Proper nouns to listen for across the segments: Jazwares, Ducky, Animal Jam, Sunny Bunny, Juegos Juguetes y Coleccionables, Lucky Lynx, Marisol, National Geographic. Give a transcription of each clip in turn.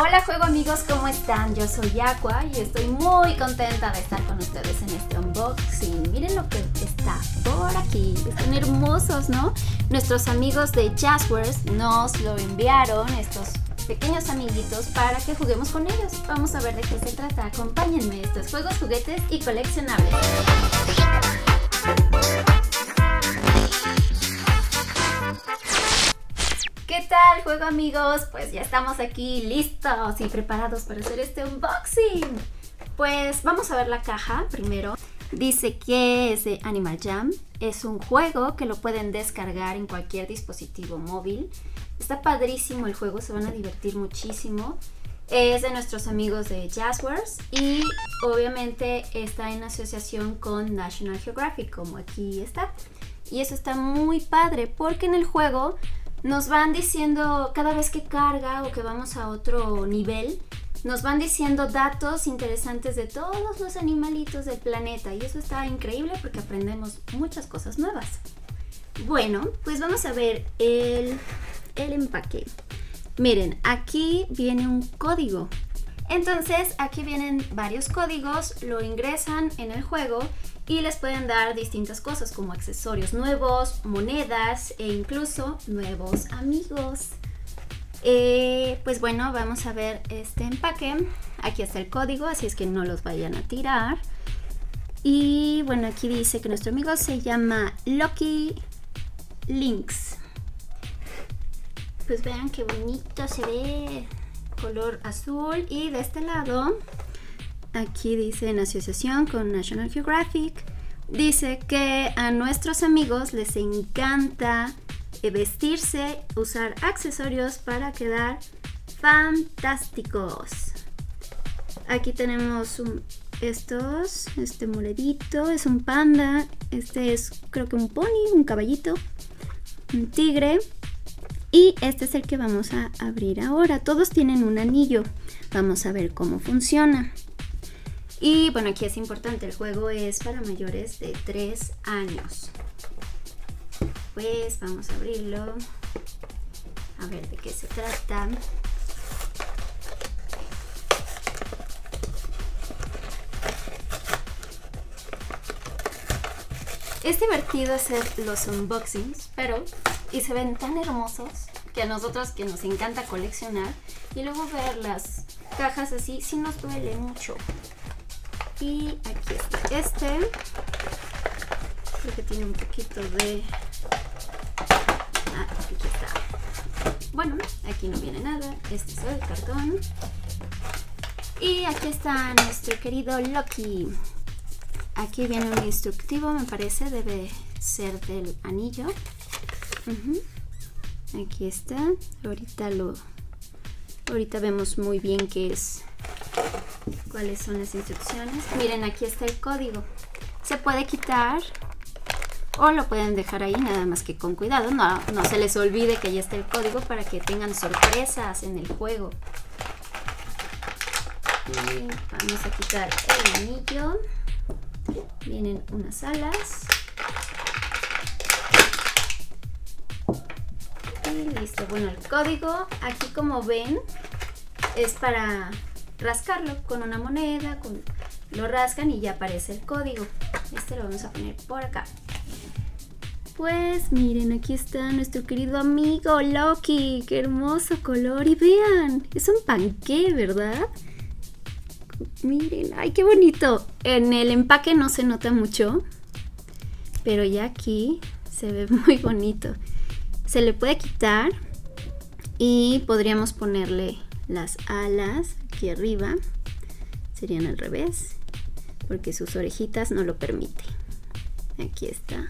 Hola juego amigos, ¿cómo están? Yo soy Aqua y estoy muy contenta de estar con ustedes en este unboxing. Miren lo que está por aquí, están hermosos, ¿no? Nuestros amigos de Jazwares nos lo enviaron, estos pequeños amiguitos, para que juguemos con ellos. Vamos a ver de qué se trata, acompáñenme. Estos juegos, juguetes y coleccionables. ¿Qué tal, juego amigos? Pues ya estamos aquí listos y preparados para hacer este unboxing. Pues vamos a ver la caja primero. Dice que es de Animal Jam. Es un juego que lo pueden descargar en cualquier dispositivo móvil. Está padrísimo el juego, se van a divertir muchísimo. Es de nuestros amigos de Jazwares y obviamente está en asociación con National Geographic, como aquí está. Y eso está muy padre porque en el juego nos van diciendo, cada vez que carga o que vamos a otro nivel, nos van diciendo datos interesantes de todos los animalitos del planeta. Y eso está increíble porque aprendemos muchas cosas nuevas. Bueno, pues vamos a ver el empaque. Miren, aquí viene un código. Entonces, aquí vienen varios códigos, lo ingresan en el juego y les pueden dar distintas cosas como accesorios nuevos, monedas e incluso nuevos amigos. Pues bueno, vamos a ver este empaque. Aquí está el código, así es que no los vayan a tirar. Y bueno, aquí dice que nuestro amigo se llama Lucky Lynx. Pues vean qué bonito se ve, color azul. Y de este lado, aquí dice en asociación con National Geographic, dice que a nuestros amigos les encanta vestirse, usar accesorios para quedar fantásticos. Aquí tenemos este moredito, es un panda, este es creo que un pony, un caballito, un tigre. Y este es el que vamos a abrir ahora. Todos tienen un anillo. Vamos a ver cómo funciona. Y bueno, aquí es importante, el juego es para mayores de 3 años. Pues vamos a abrirlo. A ver de qué se trata. Es divertido hacer los unboxings, pero... y se ven tan hermosos que a nosotros que nos encanta coleccionar y luego ver las cajas así, sí nos duele mucho. Y aquí está este, creo que tiene un poquito de... ah, aquí está. Bueno, aquí no viene nada, este es el cartón. Y aquí está nuestro querido Lucky. Aquí viene un instructivo, me parece, debe ser del anillo. Aquí está, ahorita vemos muy bien qué es, cuáles son las instrucciones. Miren, aquí está el código, se puede quitar o lo pueden dejar ahí, nada más que con cuidado, no se les olvide que ya está el código para que tengan sorpresas en el juego. Y vamos a quitar el anillo, vienen unas alas. Listo, bueno, el código aquí como ven es para rascarlo con una moneda, lo rascan y ya aparece el código. Este lo vamos a poner por acá. Pues miren, aquí está nuestro querido amigo Lucky, qué hermoso color. Y vean, es un panqué, ¿verdad? Miren, ay, qué bonito. En el empaque no se nota mucho, pero ya aquí se ve muy bonito. Se le puede quitar y podríamos ponerle las alas aquí arriba, serían al revés, porque sus orejitas no lo permiten. Aquí está.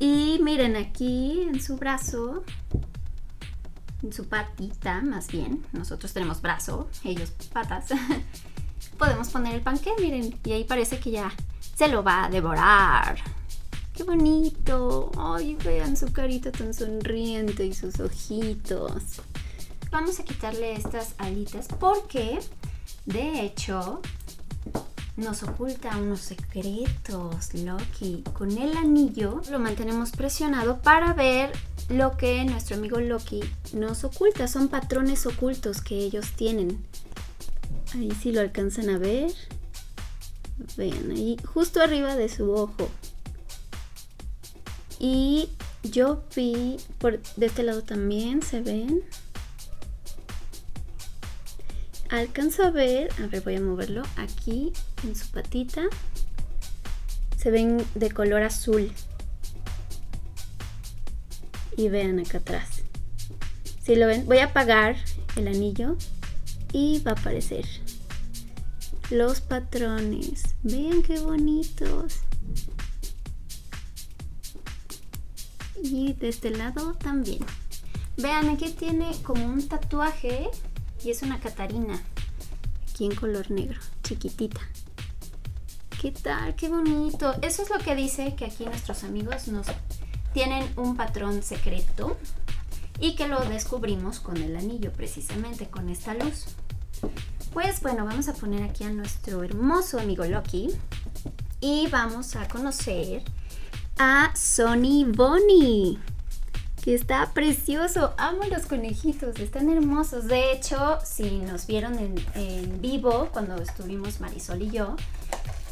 Y miren aquí en su brazo, en su patita más bien, nosotros tenemos brazo, ellos patas, podemos poner el panqué, miren, y ahí parece que ya se lo va a devorar. ¡Qué bonito! ¡Ay, vean su carita tan sonriente y sus ojitos! Vamos a quitarle estas alitas porque, de hecho, nos oculta unos secretos, Lucky. Con el anillo lo mantenemos presionado para ver lo que nuestro amigo Lucky nos oculta. Son patrones ocultos que ellos tienen. Ahí sí lo alcanzan a ver. Vean, ahí justo arriba de su ojo. Y yo vi, de este lado también se ven. Alcanzo a ver, a ver, voy a moverlo aquí en su patita. Se ven de color azul. Y vean acá atrás. Si lo ven, voy a apagar el anillo y va a aparecer los patrones. Vean qué bonitos. Y de este lado también. Vean, aquí tiene como un tatuaje y es una catarina. Aquí en color negro, chiquitita. ¿Qué tal? ¡Qué bonito! Eso es lo que dice que aquí nuestros amigos nos tienen un patrón secreto y que lo descubrimos con el anillo, precisamente con esta luz. Pues bueno, vamos a poner aquí a nuestro hermoso amigo Lucky y vamos a conocer a Sunny Bunny, que está precioso. Amo los conejitos, están hermosos. De hecho, si nos vieron en vivo cuando estuvimos Marisol y yo,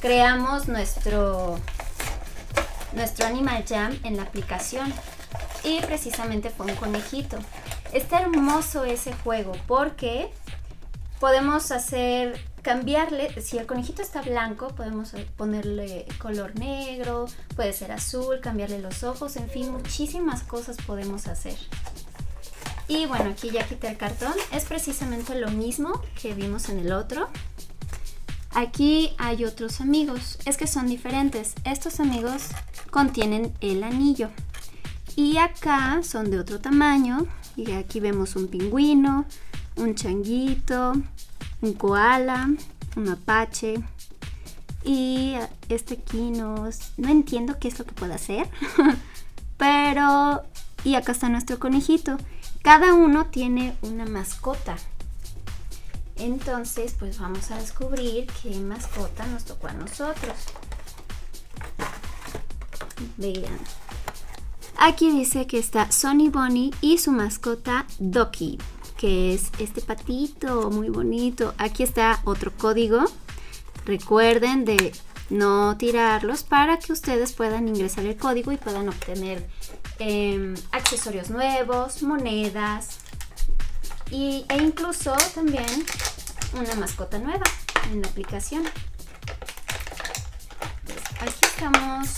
creamos nuestro Animal Jam en la aplicación y precisamente fue un conejito. Está hermoso ese juego porque podemos hacer, cambiarle, si el conejito está blanco podemos ponerle color negro, puede ser azul, cambiarle los ojos, en fin, muchísimas cosas podemos hacer. Y bueno, aquí ya quité el cartón, es precisamente lo mismo que vimos en el otro. Aquí hay otros amigos, es que son diferentes, estos amigos contienen el anillo. Y acá son de otro tamaño, y aquí vemos un pingüino, un changuito, un koala, un mapache. Y este aquí no entiendo qué es lo que puede hacer, pero... Y acá está nuestro conejito, cada uno tiene una mascota. Entonces, pues vamos a descubrir qué mascota nos tocó a nosotros. Vean. Aquí dice que está Sunny Bunny y su mascota Ducky, que es este patito muy bonito. Aquí está otro código. Recuerden de no tirarlos para que ustedes puedan ingresar el código y puedan obtener accesorios nuevos, monedas. E incluso también una mascota nueva en la aplicación. Pues aquí estamos.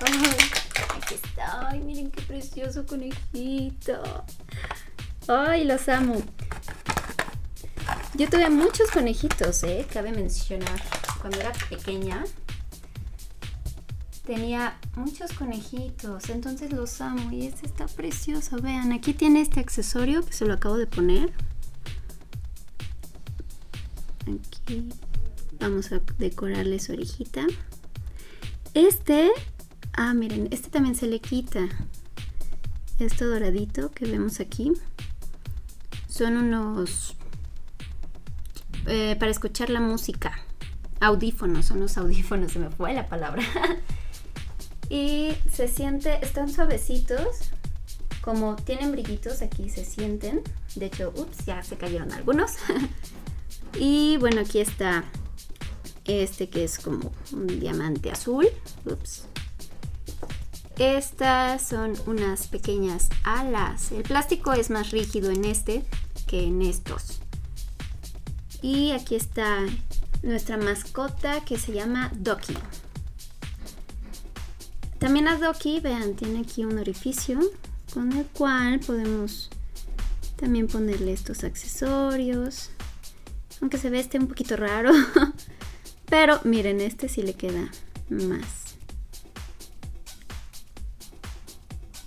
Oh, aquí está. Ay, miren qué precioso conejito. Ay, los amo. Yo tuve muchos conejitos, cabe mencionar. Cuando era pequeña tenía muchos conejitos, entonces los amo. Y este está precioso, vean, aquí tiene este accesorio que se lo acabo de poner. Aquí vamos a decorarle su orejita. Miren, este también se le quita. Esto doradito que vemos aquí. Son unos... para escuchar la música. Audífonos, son los audífonos, se me fue la palabra. Y se siente, están suavecitos, como tienen brillitos aquí se sienten. De hecho, ups, ya se cayeron algunos. Y bueno, aquí está este que es como un diamante azul. Ups. Estas son unas pequeñas alas. El plástico es más rígido en este que en estos. Y aquí está nuestra mascota que se llama Ducky. También a Ducky, vean, tiene aquí un orificio con el cual podemos también ponerle estos accesorios. Aunque se ve este un poquito raro. Pero miren, este sí le queda más.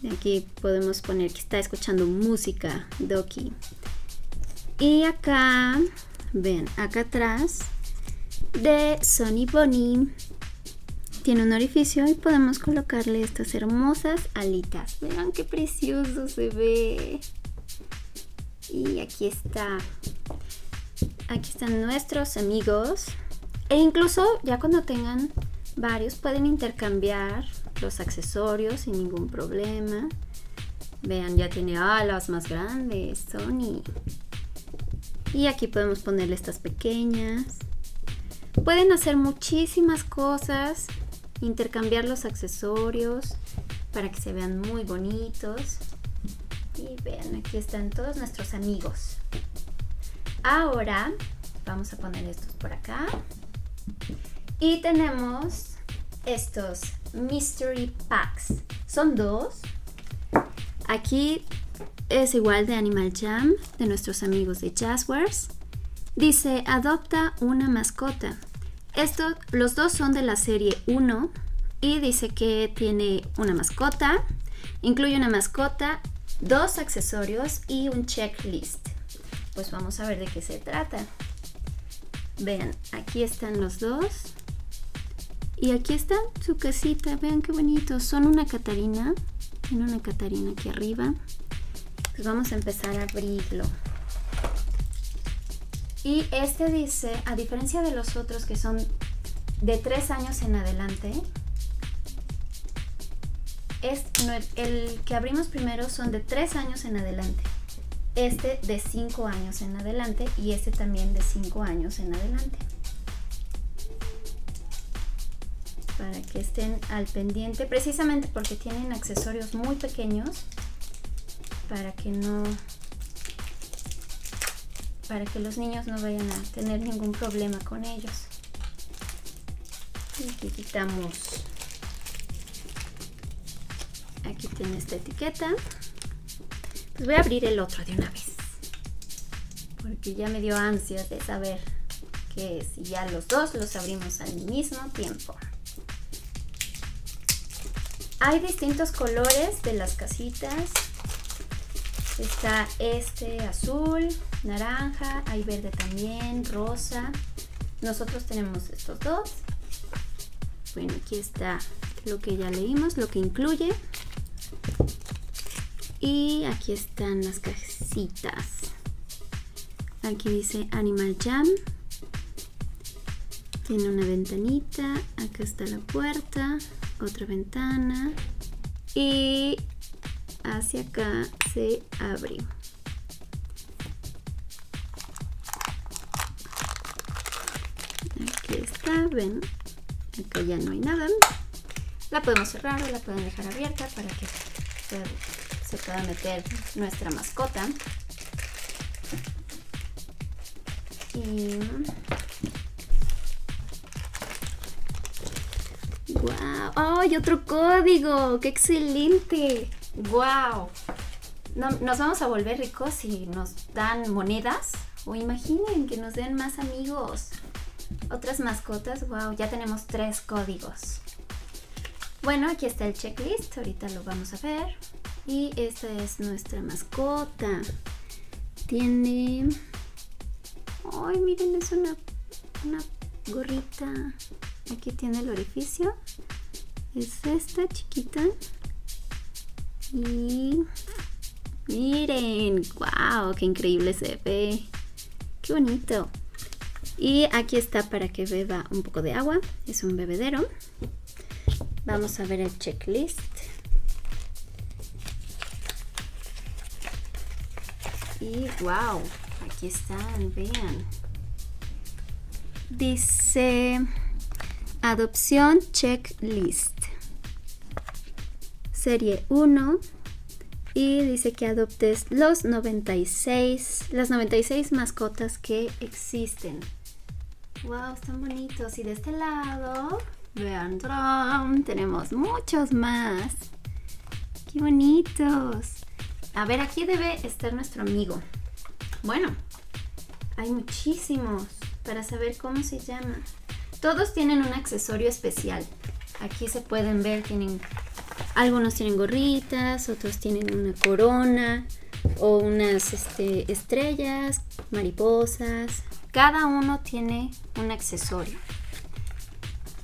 Y aquí podemos poner que está escuchando música Ducky. Y acá, ven, acá atrás de Sunny Bunny tiene un orificio y podemos colocarle estas hermosas alitas. Vean qué precioso se ve. Y aquí está. Aquí están nuestros amigos. E incluso ya cuando tengan varios pueden intercambiar los accesorios sin ningún problema. Vean, ya tiene alas más grandes, Sunny. Y aquí podemos ponerle estas pequeñas. Pueden hacer muchísimas cosas, intercambiar los accesorios para que se vean muy bonitos. Y vean, aquí están todos nuestros amigos. Ahora vamos a poner estos por acá. Y tenemos estos Mystery Packs. Son dos. Aquí es igual de Animal Jam, de nuestros amigos de Jazwares. Dice, adopta una mascota. Estos, los dos son de la serie 1 y dice que tiene una mascota, incluye una mascota, dos accesorios y un checklist. Pues vamos a ver de qué se trata. Vean, aquí están los dos. Y aquí está su casita, vean qué bonito. Son una Catarina, tiene una Catarina aquí arriba. Pues vamos a empezar a abrirlo. Y este dice, a diferencia de los otros que son de 3 años en adelante, el que abrimos primero son de 3 años en adelante, este de 5 años en adelante y este también de 5 años en adelante. Para que estén al pendiente, precisamente porque tienen accesorios muy pequeños, para que los niños no vayan a tener ningún problema con ellos. Y aquí quitamos, aquí tiene esta etiqueta. Pues voy a abrir el otro de una vez, porque ya me dio ansias de saber qué es, y ya los dos los abrimos al mismo tiempo. Hay distintos colores de las casitas. Está este azul, naranja, hay verde también, rosa. Nosotros tenemos estos dos. Bueno, aquí está lo que ya leímos, lo que incluye. Y aquí están las casitas. Aquí dice Animal Jam. Tiene una ventanita, acá está la puerta, otra ventana y hacia acá se abre. Aquí está, ven, acá ya no hay nada. La podemos cerrar o la pueden dejar abierta para que se pueda meter nuestra mascota. Y ¡wow! ¡Ay, otro código! ¡Qué excelente! ¡Wow! No, nos vamos a volver ricos si nos dan monedas. O imaginen que nos den más amigos, otras mascotas. ¡Wow! Ya tenemos 3 códigos. Bueno, aquí está el checklist. Ahorita lo vamos a ver. Y esta es nuestra mascota. Tiene... ¡ay, miren! Es una gorrita. Aquí tiene el orificio. Es esta chiquita. Y miren, wow, qué increíble se ve, qué bonito. Y aquí está para que beba un poco de agua, es un bebedero. Vamos a ver el checklist. Y wow, aquí están, vean. Dice adopción checklist. Serie 1 y dice que adoptes las 96 mascotas que existen. ¡Wow! Están bonitos. Y de este lado, vean, ¡tram! Tenemos muchos más. ¡Qué bonitos! A ver, aquí debe estar nuestro amigo. Bueno, hay muchísimos para saber cómo se llama. Todos tienen un accesorio especial. Aquí se pueden ver, tienen... algunos tienen gorritas, otros tienen una corona o unas estrellas, mariposas. Cada uno tiene un accesorio.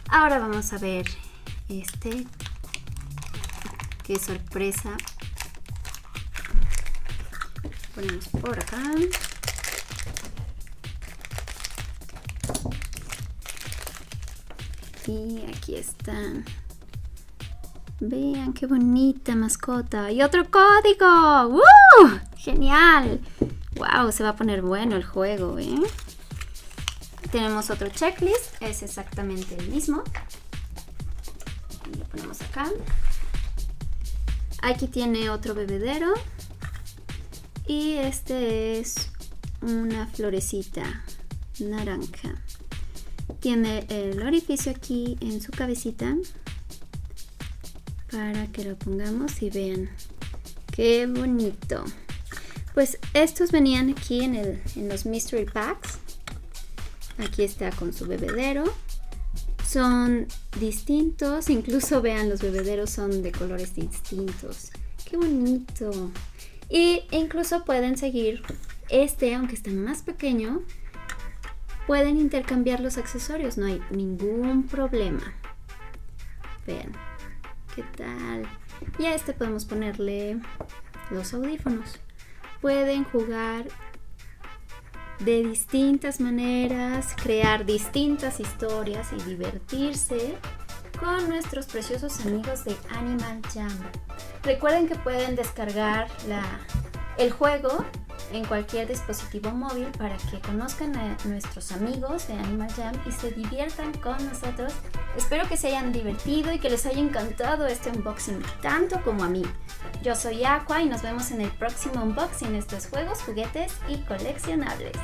Ahora vamos a ver este. ¡Qué sorpresa! Ponemos por acá. Y aquí están. Vean qué bonita mascota. ¡Y otro código! ¡Woo! ¡Genial! ¡Wow! Se va a poner bueno el juego, ¿eh? Tenemos otro checklist. Es exactamente el mismo. Lo ponemos acá. Aquí tiene otro bebedero. Y este es una florecita naranja. Tiene el orificio aquí en su cabecita para que lo pongamos y vean qué bonito. Pues estos venían aquí en los mystery packs. Aquí está con su bebedero. Son distintos, incluso vean, los bebederos son de colores distintos. ¡Qué bonito! Y incluso pueden seguir este, aunque está más pequeño, pueden intercambiar los accesorios, no hay ningún problema. Vean, ¿qué tal? Y a este podemos ponerle los audífonos. Pueden jugar de distintas maneras, crear distintas historias y divertirse con nuestros preciosos amigos de Animal Jam. Recuerden que pueden descargar el juego en cualquier dispositivo móvil para que conozcan a nuestros amigos de Animal Jam y se diviertan con nosotros. Espero que se hayan divertido y que les haya encantado este unboxing tanto como a mí. Yo soy Aqua y nos vemos en el próximo unboxing de estos juegos, juguetes y coleccionables.